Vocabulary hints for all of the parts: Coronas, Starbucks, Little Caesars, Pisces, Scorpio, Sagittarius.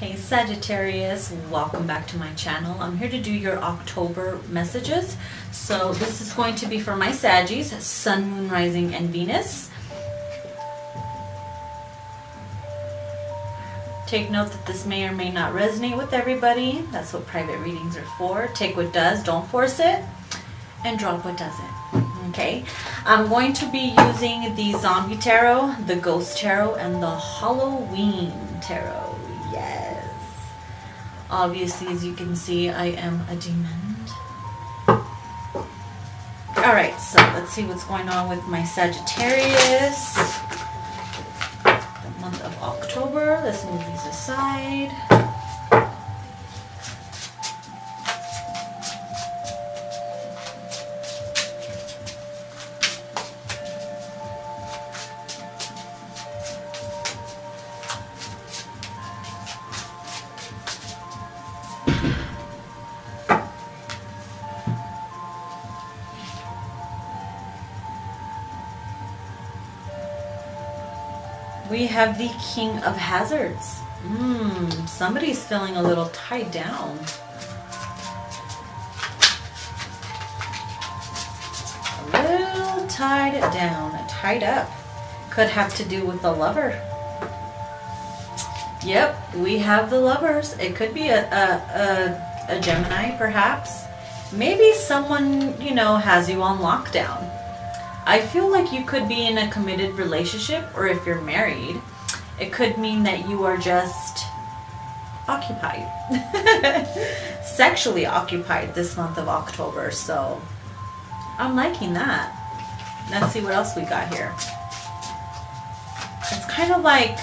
Hey Sagittarius, welcome back to my channel. I'm here to do your October messages. So this is going to be for my Saggies, Sun, Moon, Rising, and Venus. Take note that this may or may not resonate with everybody. That's what private readings are for. Take what does, don't force it, and drop what doesn't. Okay, I'm going to be using the Zombie Tarot, the Ghost Tarot, and the Halloween Tarot. Yes. Obviously, as you can see, I am a demon. Alright, so let's see what's going on with my Sagittarius. The month of October. Let's move these aside. We have the King of Hazards. Somebody's feeling a little tied down. A little tied down, tied up. Could have to do with the lover. Yep, we have the lovers. It could be a Gemini, perhaps. Maybe someone, you know, has you on lockdown. I feel like you could be in a committed relationship, or if you're married, it could mean that you are just occupied, sexually occupied this month of October. So I'm liking that. Let's see what else we got here. It's kind of like,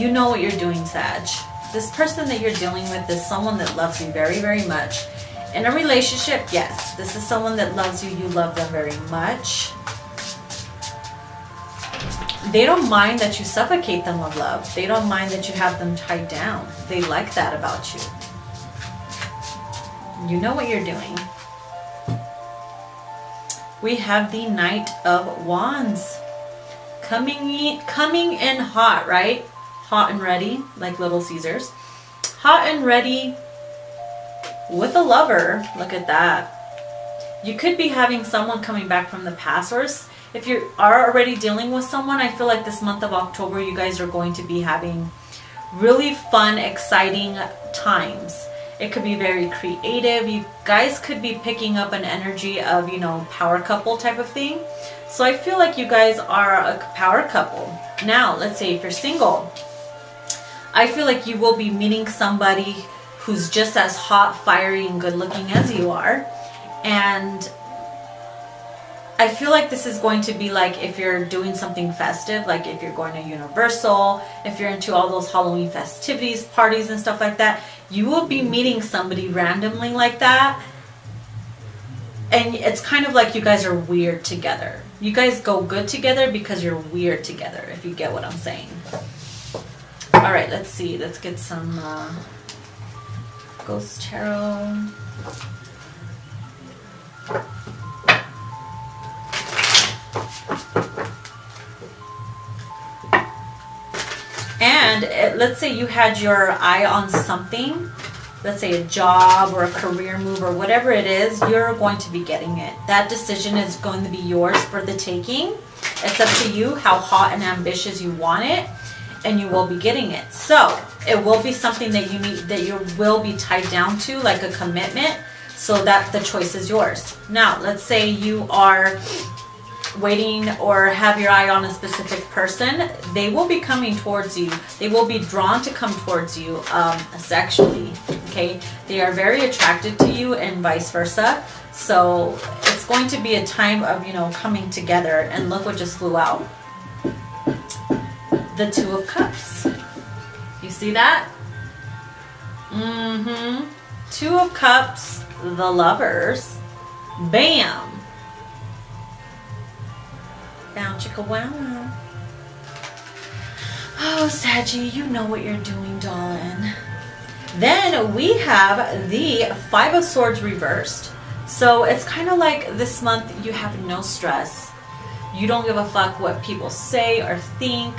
you know what you're doing, Sag. This person that you're dealing with is someone that loves you very, very much. In a relationship, yes, this is someone that loves you. You love them very much. They don't mind that you suffocate them with love. They don't mind that you have them tied down. They like that about you. You know what you're doing. We have the Knight of Wands. Coming in hot, right? Hot and ready, like Little Caesars. Hot and ready. With a lover, look at that. You could be having someone coming back from the past, or if you are already dealing with someone, I feel like this month of October, you guys are going to be having really fun, exciting times. It could be very creative. You guys could be picking up an energy of, you know, power couple type of thing. So I feel like you guys are a power couple. Now, let's say if you're single, I feel like you will be meeting somebody who's just as hot, fiery, and good looking as you are. And I feel like this is going to be like if you're doing something festive, like if you're going to Universal, if you're into all those Halloween festivities, parties and stuff like that, you will be meeting somebody randomly like that. And it's kind of like you guys are weird together. You guys go good together because you're weird together, if you get what I'm saying. All right, let's see, let's get some Ghost Tarot. And let's say you had your eye on something, let's say a job or a career move or whatever it is, you're going to be getting it. That decision is going to be yours for the taking. It's up to you how hot and ambitious you want it, and you will be getting it. So it will be something that you need, that you will be tied down to, like a commitment, so that the choice is yours. Now, let's say you are waiting or have your eye on a specific person. They will be coming towards you. They will be drawn to come towards you sexually, okay? They are very attracted to you and vice versa. So it's going to be a time of, you know, coming together, and look what just flew out. The Two of Cups. You see that? Mm-hmm. Two of Cups, the lovers. Bam! Bow chicka wow wow. Oh, Saggy, you know what you're doing, darling. Then we have the Five of Swords reversed. So it's kind of like this month you have no stress. You don't give a fuck what people say or think.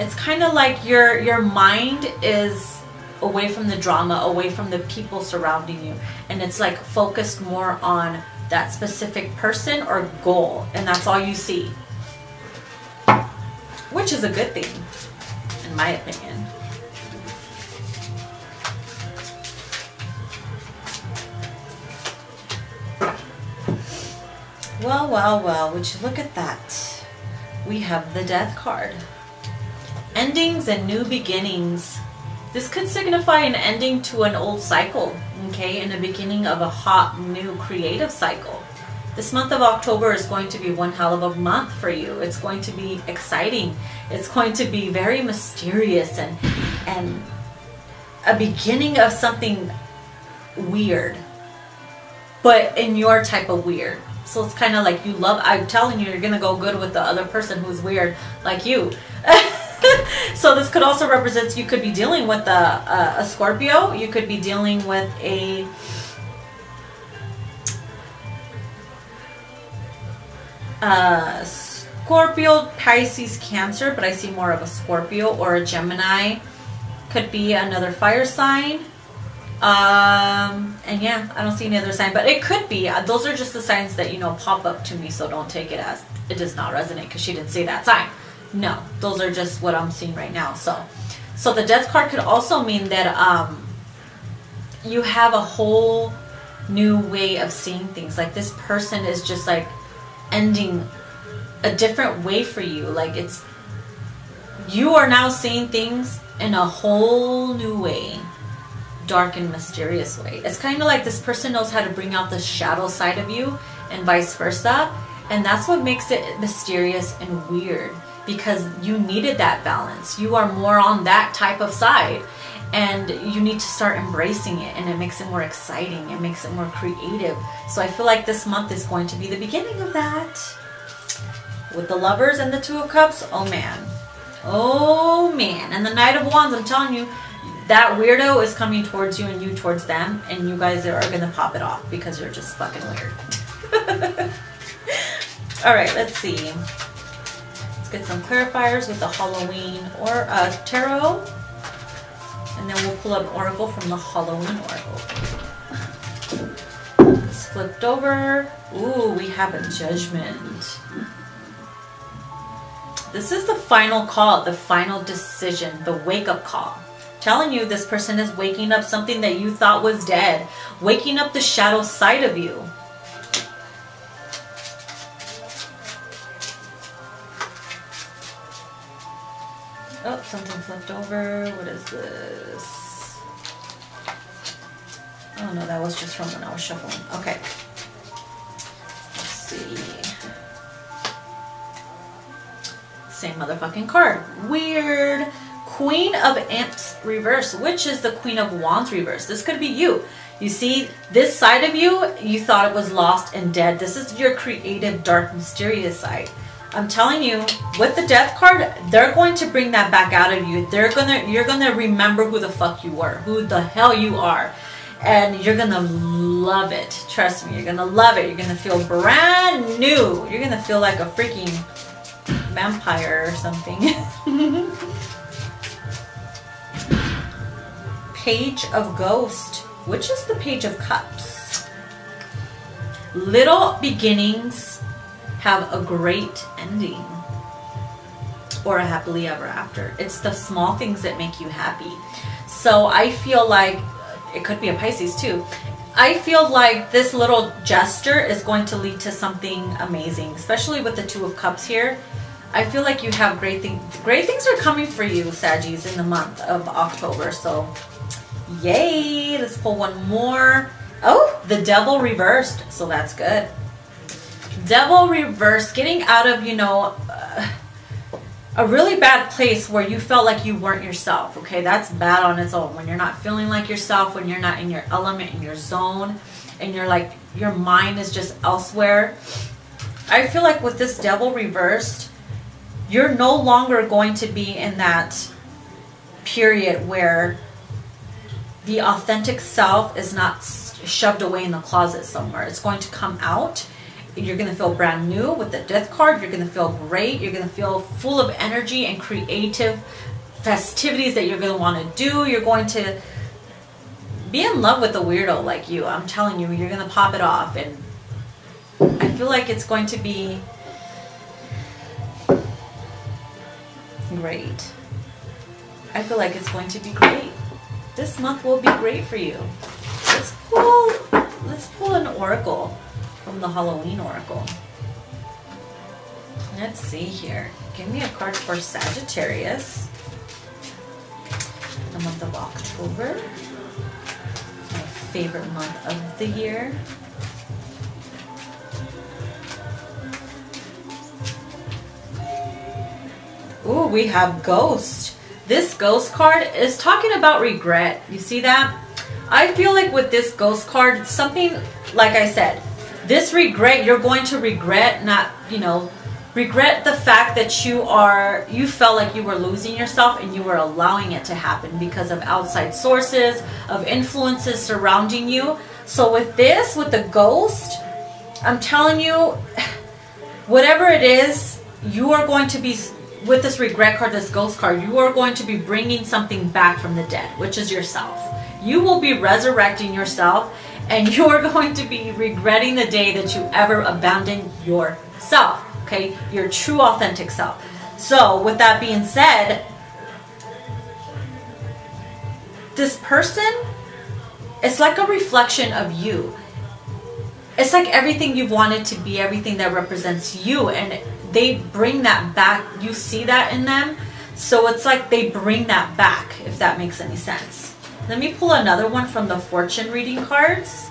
It's kind of like your mind is away from the drama, away from the people surrounding you, and it's like focused more on that specific person or goal, and that's all you see, which is a good thing in my opinion. Well, well, well, would you look at that? We have the Death card. Endings and new beginnings. This could signify an ending to an old cycle, okay, and the beginning of a hot, new, creative cycle. This month of October is going to be one hell of a month for you. It's going to be exciting. It's going to be very mysterious and a beginning of something weird, but in your type of weird. So it's kind of like you love, I'm telling you, you're going to go good with the other person who's weird like you. So this could also represent you could be dealing with a Scorpio. You could be dealing with a Scorpio, Pisces, Cancer, but I see more of a Scorpio or a Gemini. Could be another fire sign. And yeah, I don't see any other sign, but it could be. Those are just the signs that, you know, pop up to me, so don't take it as it does not resonate because she didn't see that sign. No, those are just what I'm seeing right now. So the Death card could also mean that you have a whole new way of seeing things. Like this person is just like ending a different way for you. Like it's, you are now seeing things in a whole new way. Dark and mysterious way. It's kind of like this person knows how to bring out the shadow side of you and vice versa, and that's what makes it mysterious and weird, because you needed that balance. You are more on that type of side, and you need to start embracing it, and it makes it more exciting. It makes it more creative. So I feel like this month is going to be the beginning of that. With the Lovers and the Two of Cups, oh man. Oh man. And the Knight of Wands, I'm telling you, that weirdo is coming towards you and you towards them, and you guys are going to pop it off because you're just fucking weird. All right, let's see. Let's get some clarifiers with the Halloween or tarot, and then we'll pull up Oracle from the Halloween Oracle. It's flipped over. Ooh, we have a Judgment. This is the final call, the final decision, the wake-up call. Telling you, this person is waking up something that you thought was dead, waking up the shadow side of you. Oh, something flipped over. What is this? Oh no, that was just from when I was shuffling. Okay. Let's see. Same motherfucking card. Weird. Queen of Amps reverse, which is the Queen of Wands reverse. This could be you. You see, this side of you, you thought it was lost and dead. This is your creative, dark, mysterious side. I'm telling you, with the Death card, they're going to bring that back out of you. You're gonna remember who the fuck you were, who the hell you are, and you're gonna love it. Trust me, you're gonna love it. You're gonna feel brand new. You're gonna feel like a freaking vampire or something. Page of Ghost, which is the Page of Cups. Little beginnings have a great ending, or a happily ever after. It's the small things that make you happy. So I feel like, it could be a Pisces too, I feel like this little gesture is going to lead to something amazing, especially with the Two of Cups here. I feel like you have great things. Great things are coming for you, Saggies, in the month of October. So, yay! Let's pull one more. Oh, the Devil reversed. So that's good. Devil reversed, getting out of, you know, a really bad place where you felt like you weren't yourself. Okay, that's bad on its own. When you're not feeling like yourself, when you're not in your element, in your zone, and you're like your mind is just elsewhere. I feel like with this Devil reversed, you're no longer going to be in that period where the authentic self is not shoved away in the closet somewhere. It's going to come out, You're going to feel brand new with the Death card. You're going to feel great. You're going to feel full of energy and creative festivities that you're going to want to do. You're going to be in love with a weirdo like you. I'm telling you, you're going to pop it off. And I feel like it's going to be great. I feel like it's going to be great. This month will be great for you. Let's pull an oracle from the Halloween oracle. Let's see here. Give me a card for Sagittarius. The month of October. My favorite month of the year. Ooh, we have Ghost. This Ghost card is talking about regret. You see that? I feel like with this Ghost card, something, like I said, this regret, you're going to regret not, regret the fact that you felt like you were losing yourself and you were allowing it to happen because of outside sources, of influences surrounding you. So with this, with the Ghost, I'm telling you, whatever it is, you are going to be, with this regret card, this Ghost card, you are going to be bringing something back from the dead, which is yourself. You will be resurrecting yourself, and you are going to be regretting the day that you ever abandoned yourself, okay? Your true, authentic self. So, with that being said, this person, it's like a reflection of you. It's like everything you've wanted to be, everything that represents you, and they bring that back. You see that in them? So, it's like they bring that back, if that makes any sense. Let me pull another one from the fortune reading cards.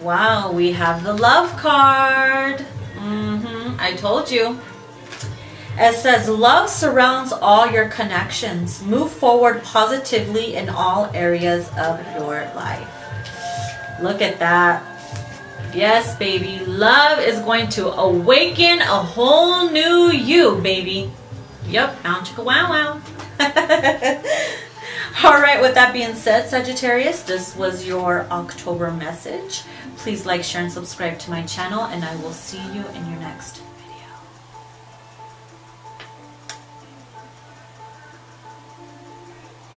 Wow, we have the love card. I told you. It says, love surrounds all your connections. Move forward positively in all areas of your life. Look at that. Yes, baby. Love is going to awaken a whole new you, baby. Yep. Bow chicka wow wow. All right. With that being said, Sagittarius, this was your October message. Please like, share, and subscribe to my channel, and I will see you in your next video.